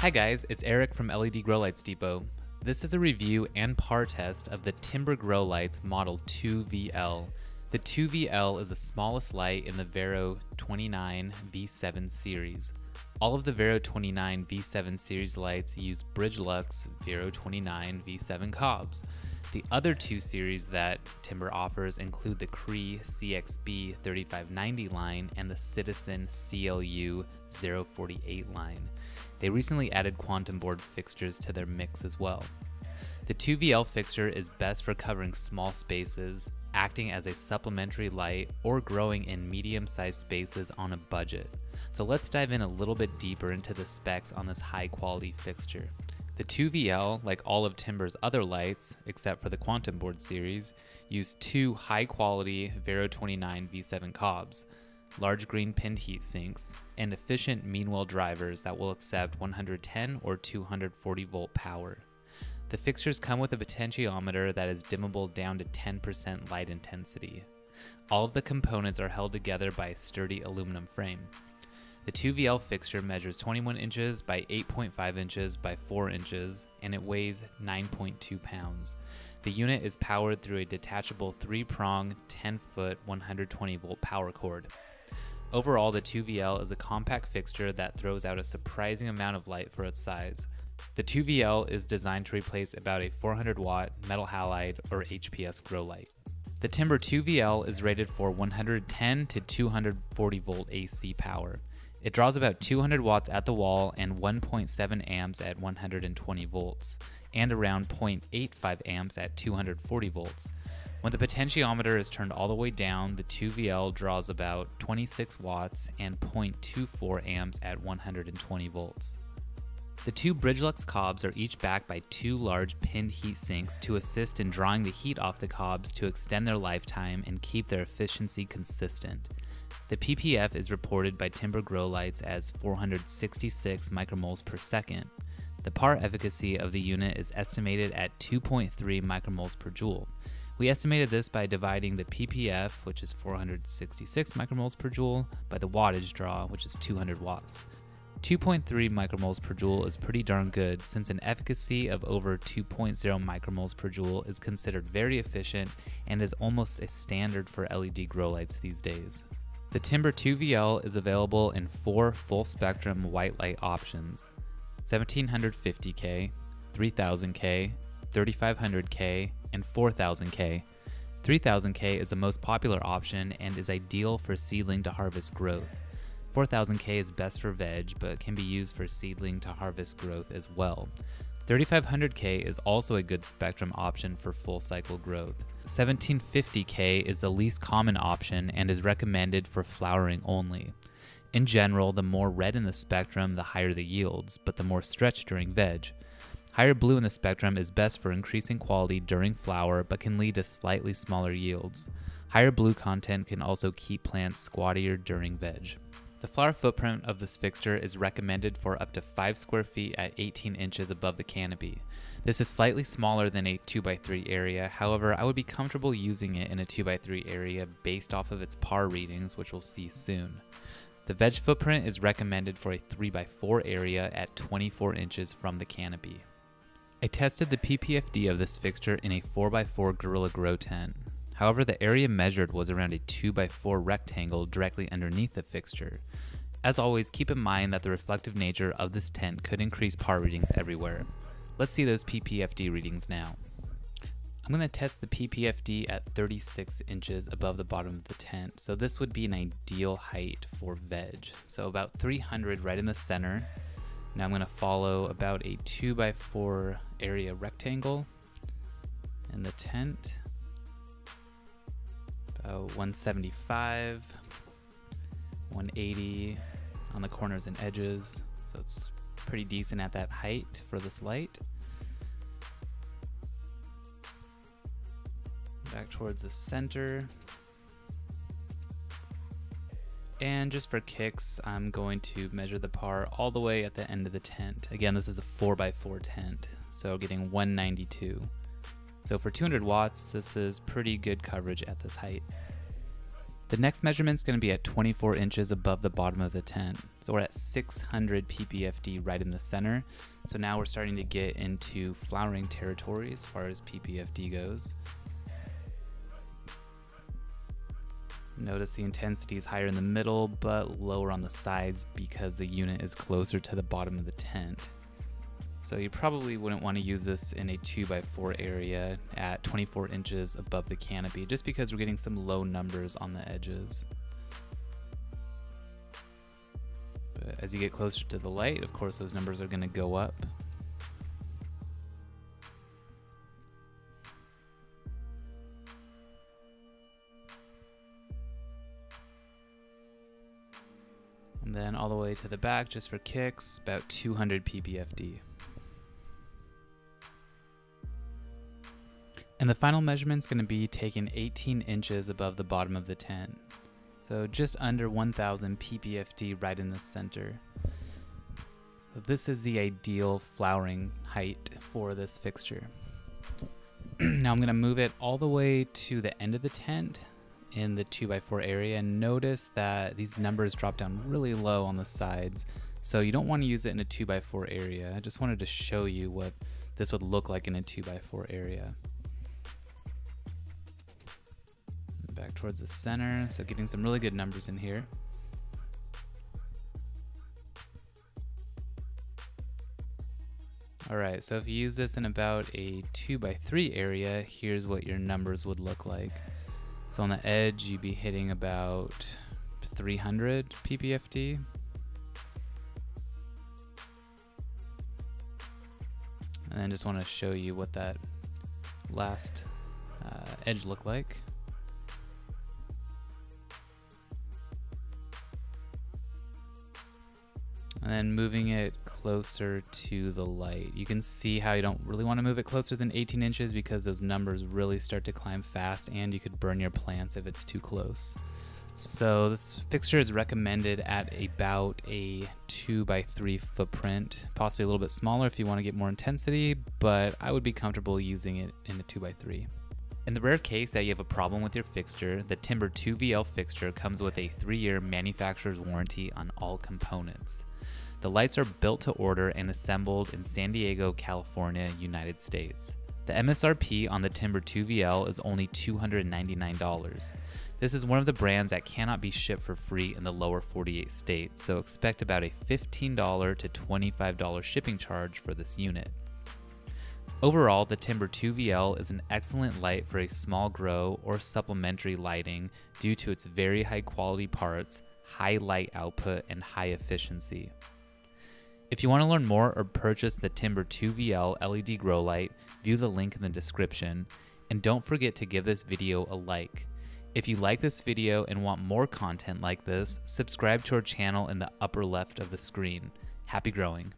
Hi guys, it's Eric from LED Grow Lights Depot. This is a review and par test of the Timber Grow Lights Model 2VL. The 2VL is the smallest light in the Vero 29 V7 series. All of the Vero 29 V7 series lights use Bridgelux Vero 29 V7 COBs. The other two series that Timber offers include the Cree CXB 3590 line and the Citizen CLU 048 line. They recently added quantum board fixtures to their mix as well. The 2VL fixture is best for covering small spaces, acting as a supplementary light, or growing in medium-sized spaces on a budget. So let's dive in a little bit deeper into the specs on this high-quality fixture. The 2VL, like all of Timber's other lights, except for the quantum board series, use two high-quality Vero 29 V7 COBs, large green pinned heat sinks, and efficient Meanwell drivers that will accept 110 or 240 volt power. The fixtures come with a potentiometer that is dimmable down to 10% light intensity. All of the components are held together by a sturdy aluminum frame. The 2VL fixture measures 21 inches by 8.5 inches by 4 inches, and it weighs 9.2 pounds. The unit is powered through a detachable 3-prong, 10-foot, 120-volt power cord. Overall, the 2VL is a compact fixture that throws out a surprising amount of light for its size. The 2VL is designed to replace about a 400-watt metal halide or HPS grow light. The Timber 2VL is rated for 110 to 240 volt AC power. It draws about 200 watts at the wall and 1.7 amps at 120 volts, and around 0.85 amps at 240 volts. When the potentiometer is turned all the way down, the 2VL draws about 26 watts and 0.24 amps at 120 volts. The two Bridgelux COBs are each backed by two large pinned heat sinks to assist in drawing the heat off the COBs to extend their lifetime and keep their efficiency consistent. The PPF is reported by Timber Grow Lights as 466 micromoles per second. The PAR efficacy of the unit is estimated at 2.3 micromoles per joule. We estimated this by dividing the PPF, which is 466 micromoles per joule, by the wattage draw, which is 200 watts. 2.3 micromoles per joule is pretty darn good, since an efficacy of over 2.0 micromoles per joule is considered very efficient and is almost a standard for LED grow lights these days. The Timber 2VL is available in four full-spectrum white light options: 1750K, 3000K, 3500K, and 4000K. 3000K is the most popular option and is ideal for seedling to harvest growth. 4000K is best for veg, but can be used for seedling to harvest growth as well. 3500K is also a good spectrum option for full cycle growth. 1750K is the least common option and is recommended for flowering only. In general, the more red in the spectrum, the higher the yields, but the more stretch during veg. Higher blue in the spectrum is best for increasing quality during flower, but can lead to slightly smaller yields. Higher blue content can also keep plants squattier during veg. The flower footprint of this fixture is recommended for up to 5 square feet at 18 inches above the canopy. This is slightly smaller than a 2x3 area, however, I would be comfortable using it in a 2x3 area based off of its PAR readings, which we'll see soon. The veg footprint is recommended for a 3x4 area at 24 inches from the canopy. I tested the PPFD of this fixture in a 4x4 Gorilla Grow tent. However, the area measured was around a 2x4 rectangle directly underneath the fixture. As always, keep in mind that the reflective nature of this tent could increase PAR readings everywhere. Let's see those PPFD readings now. I'm going to test the PPFD at 36 inches above the bottom of the tent, so this would be an ideal height for veg. So about 300 right in the center. Now I'm going to follow about a 2x4 area rectangle in the tent, about 175, 180 on the corners and edges, so it's pretty decent at that height for this light. Back towards the center. And just for kicks, I'm going to measure the PAR all the way at the end of the tent. Again, this is a 4x4 tent, so getting 192. So for 200 watts, this is pretty good coverage at this height. The next measurement's gonna be at 24 inches above the bottom of the tent. So we're at 600 PPFD right in the center. So now we're starting to get into flowering territory as far as PPFD goes. Notice the intensity is higher in the middle, but lower on the sides because the unit is closer to the bottom of the tent. So you probably wouldn't want to use this in a 2x4 area at 24 inches above the canopy, just because we're getting some low numbers on the edges. But as you get closer to the light, of course, those numbers are going to go up. And then all the way to the back, just for kicks, about 200 PPFD. And the final measurement's gonna be taken 18 inches above the bottom of the tent. So just under 1000 PPFD right in the center. So this is the ideal flowering height for this fixture. Now I'm gonna move it all the way to the end of the tent in the 2x4 area, and notice that these numbers drop down really low on the sides. So you don't wanna use it in a 2x4 area. I just wanted to show you what this would look like in a 2x4 area. Back towards the center, so getting some really good numbers in here. All right, so if you use this in about a 2x3 area, here's what your numbers would look like. So on the edge, you'd be hitting about 300 PPFD. And I just want to show you what that last edge looked like. And then moving it closer to the light. You can see how you don't really want to move it closer than 18 inches because those numbers really start to climb fast and you could burn your plants if it's too close. So this fixture is recommended at about a 2x3 footprint, possibly a little bit smaller if you want to get more intensity, but I would be comfortable using it in a 2x3. In the rare case that you have a problem with your fixture, the Timber 2VL fixture comes with a 3-year manufacturer's warranty on all components. The lights are built to order and assembled in San Diego, California, United States. The MSRP on the Timber 2VL is only $299. This is one of the brands that cannot be shipped for free in the lower 48 states, so expect about a $15 to $25 shipping charge for this unit. Overall, the Timber 2VL is an excellent light for a small grow or supplementary lighting due to its very high quality parts, high light output, and high efficiency. If you want to learn more or purchase the Timber 2VL LED Grow Light, view the link in the description, and don't forget to give this video a like. If you like this video and want more content like this, subscribe to our channel in the upper left of the screen. Happy growing!